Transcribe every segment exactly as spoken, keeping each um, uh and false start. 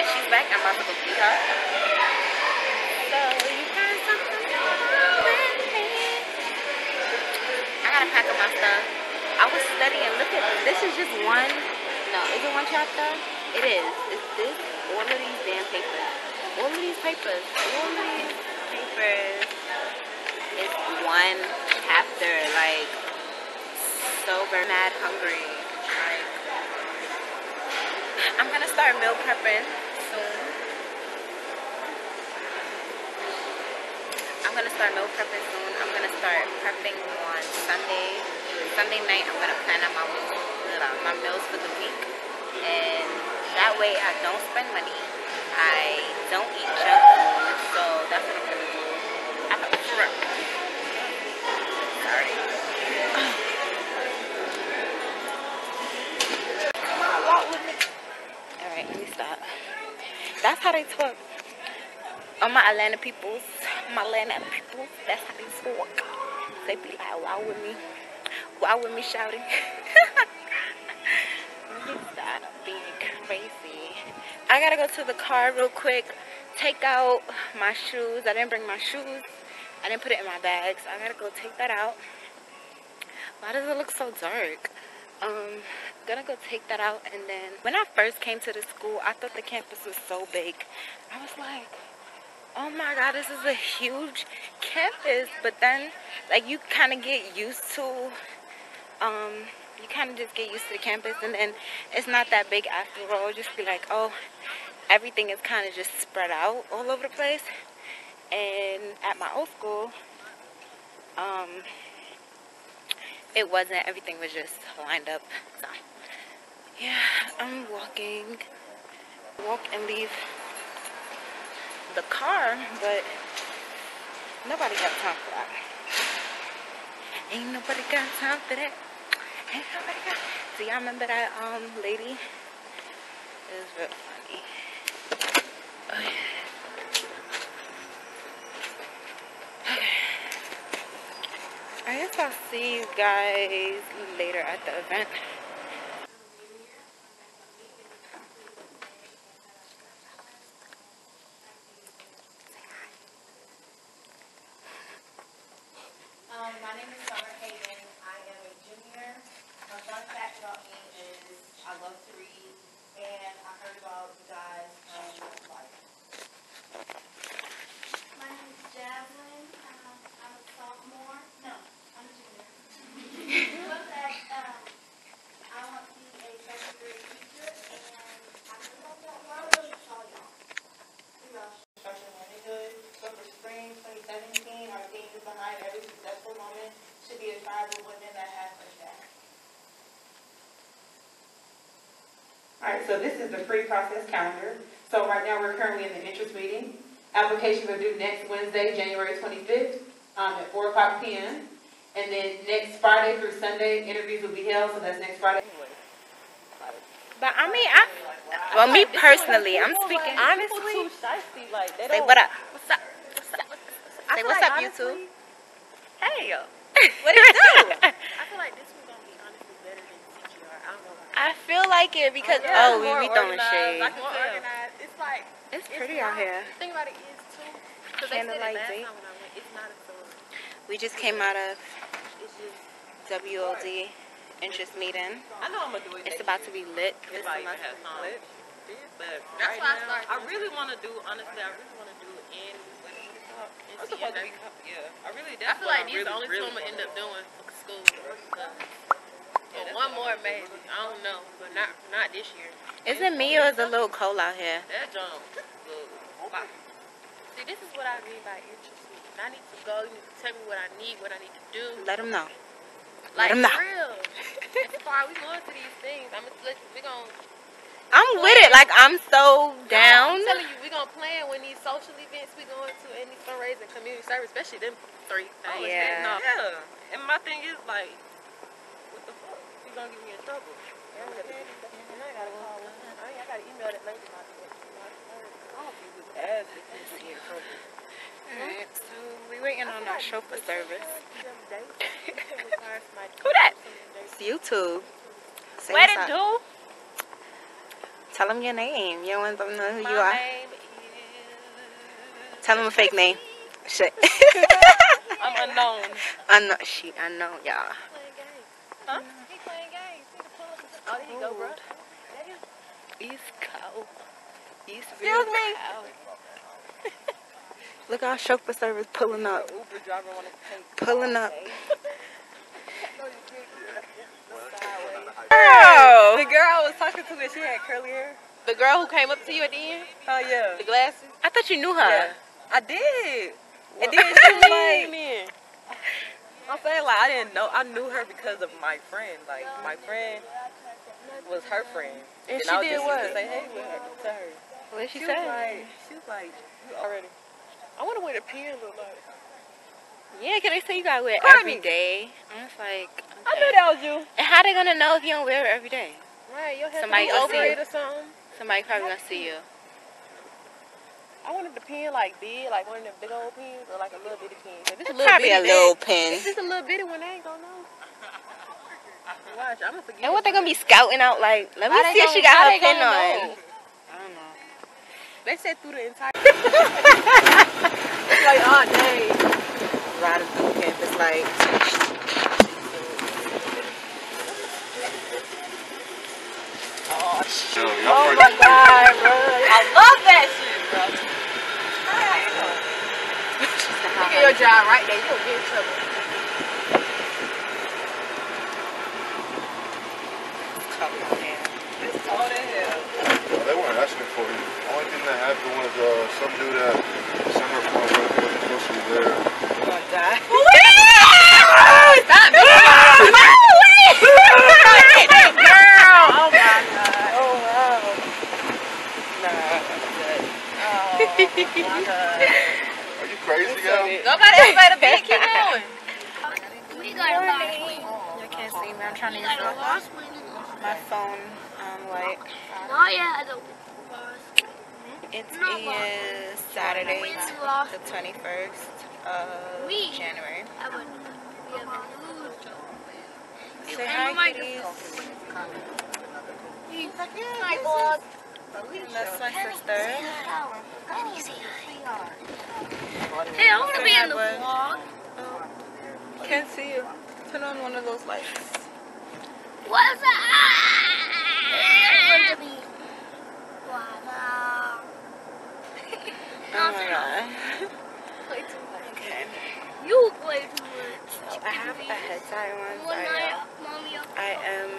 yeah, she's back. I'm about to go see her. So you got something wrong with me. I gotta pack up my stuff. I was studying. Look at this. This is just one. No, is it one chapter? It is. It's this. All of these damn papers. All of these papers. All of these papers. It's one chapter. Like, so very mad hungry. I'm gonna start meal prepping soon. I'm gonna start meal prepping soon. I'm gonna start prepping on Sunday. Sunday night, I'm gonna plan out my my meals for the week, and that way I don't spend money. I don't eat junk food, so that's what I'm gonna do. I'm sorry. That's how they talk. On my Atlanta peoples, my Atlanta people, that's how they talk. They be like, wow with me, wow with me shouting. Stop being crazy. I gotta go to the car real quick, take out my shoes. I didn't bring my shoes. I didn't put it in my bag, so I gotta go take that out. Why does it look so dark? Um, gonna go take that out. And then when I first came to the school, I thought the campus was so big. I was like, oh my god, this is a huge campus. But then, like, you kind of get used to, um, you kind of just get used to the campus, and then it's not that big after all. Just be like, oh, everything is kind of just spread out all over the place. And at my old school, um, it wasn't. Everything was just lined up. So, yeah, I'm walking. Walk and leave the car, but nobody got time for that. Ain't nobody got time for that. Ain't nobody got. Do y'all remember that um lady? It was real funny. Oh, yeah. I guess I'll see you guys later at the event. Um, my name is Summer Hayden. I am a junior. My fun fact about me is I love to read, and I heard about you guys from life. My name is Jasmine. Um, I'm a sophomore. No. Alright, so this is the free process calendar. So right now we're currently in the interest meeting. Applications are due next Wednesday, January twenty-fifth um, at four o'clock p m And then next Friday through Sunday, interviews will be held, so that's next Friday. But I mean, I, well, me personally, I'm speaking honestly. Say what up? What's up? What's up? Say what's up, YouTube? Hey, yo. What do you do? I feel like this one's going to be honestly better than C G R. I don't know why. I feel like it because, oh, we be throwing shade. Like, more organized. It's like, it's pretty out here. The thing about it is, too, because they said it last time when I went, it's not a thing. We just came out of W O D interest meeting. I know I'm gonna do it. It's about to be lit. This month. Lit. But that's right why now, I started. I really want to do. Honestly, I really want to do in. What is it called? It's supposed to be. Yeah. I really. That's I feel like these really, the only really two I'm gonna end up doing for school. So, yeah, one more maybe. I don't know, but not not this year. Is it me or is it a little cold out here? That jump. See, this is what I mean by interest. I need to go. You need to tell me what I need, what I need to do. Let them know. Like, Let them know. For real. That's why we going to these things. I'm gonna, we gonna, I'm with it. Like, I'm so down. I'm telling you, we're going to plan when these social events we going to and these fundraising community service, especially them three things. Oh, yeah. No. Yeah. And my thing is, like, what the fuck? You're going to get me in trouble. Yeah, I'm gonna be, and I got to call. I, I got to email that lady. I don't think it was as if this is in trouble. Alright, so we're waiting on our chauffeur service. Who that? It's YouTube. Say what it do? Tell them your name. You don't want them to know who My you are. Name is... Tell them a fake name. Shit. I'm unknown. Unknown. She unknown, y'all. Huh? He playing games. Oh, there you go, bro. He's cold. He's real cold. Look at our chauffeur service pulling up. Uber driver wanted to take pulling up. Girl. The girl I was talking to that she had curly hair. The girl who came up to you at the end? Oh, yeah. The glasses? I thought you knew her. Yeah. I did. Well, and then she was like... I'm saying, like, I didn't know. I knew her because of my friend. Like, my friend was her friend. And, and she I was did just what? Used to say, hey, with her, to her. What did she, she say? Was like, she was like, you already... I wonder what a pen look like. Yeah, because they say you gotta wear it every day. I'm just like... Okay. I knew that was you. And how they gonna know if you don't wear it every day? Right, you'll have somebody to over it or something. Somebody probably gonna see you. I wanted the pen like big, like one of them big old pens, or like a little bitty pen. If it's a little probably bitty, a little pen. It's just a little bitty one. They ain't gonna know. Watch, I'm gonna forget. And what they gonna be scouting out? Like, let me how see if she got her pen on. Know? I don't know. They said through the entire. It's like all day. Riding through campus, like. Oh, shit. Oh my god, bro. I love that shit, bro. Look at your job right there. You'll get in trouble. Trouble, man. It's cold in here. Well, they weren't asking for you. The only thing that happened was uh, some dude at summer camp wasn't supposed to be there. I'm gonna die. Stop, oh my god. Are you crazy, y'all? Nobody else made a bed. Keep going. We got a lot of weight. You can't see me. I'm trying to use my phone on light. Oh, yeah, I don't. It is Saturday, the twenty-first of January. Say hi, kitties. Hi, vlog. That's my sister. Hey, I want to be in the vlog. Oh, can't see you. Turn on one of those lights. What's that? Oh my god. Play too much. Okay. You play too much. So I have a head tie on. So I am.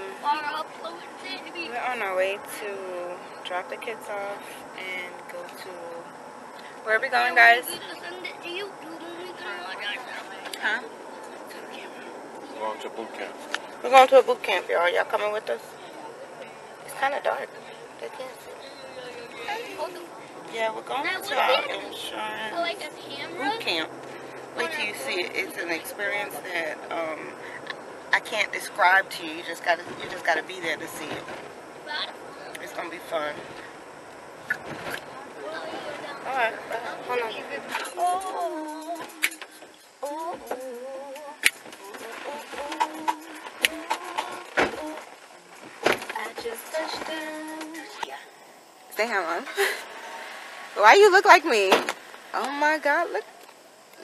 We're on our way to. Drop the kids off and go to where are we going, guys? Huh? We're going to a boot camp. We're going to a boot camp, y'all. Y'all coming with us? It's kind of dark. They can't see. Yeah, we're going to our insurance boot camp. Wait till you see it. It's an experience that um I can't describe to you. You just gotta you just gotta be there to see it. It's gonna be fun. Alright, hold on. Oh, oh, oh, oh, oh. I just touched them. Yeah. Say hello. Why you look like me? Oh my god, look.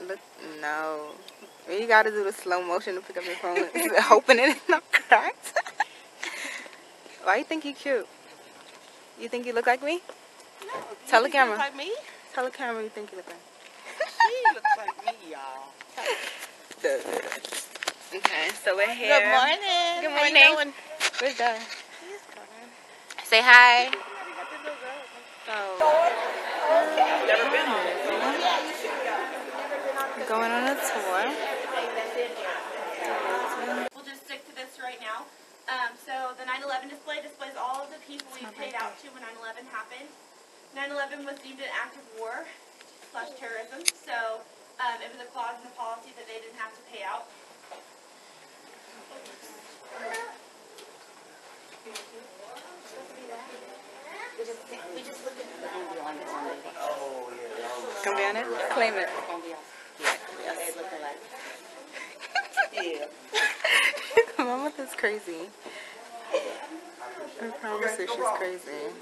Look, no. You gotta do the slow motion to pick up your phone. Hoping it is not cracked. Why you think you cute? You think you look like me? No. Tell the camera. You look like me? Tell the camera you think you look like me. She looks like me, y'all. Okay, so we're here. Good morning. Good morning. How you doing? We're done. Say hi. Oh. Never been on it. We're going on a tour. We'll just stick to this right now. Um, so the nine eleven display displays all of the people we paid out to when nine eleven happened. nine eleven was deemed an act of war slash terrorism, so um, it was a clause in the policy that they didn't have to pay out. Come be on it? Claim it. Mama is crazy. I promise you she's crazy.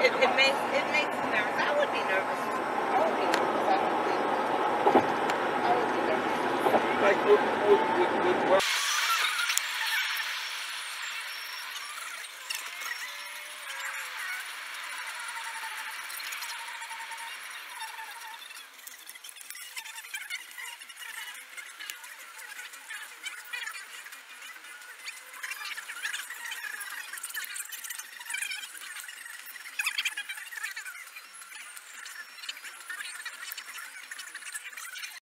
It, it makes it makes me nervous. I would be nervous. I would be nervous.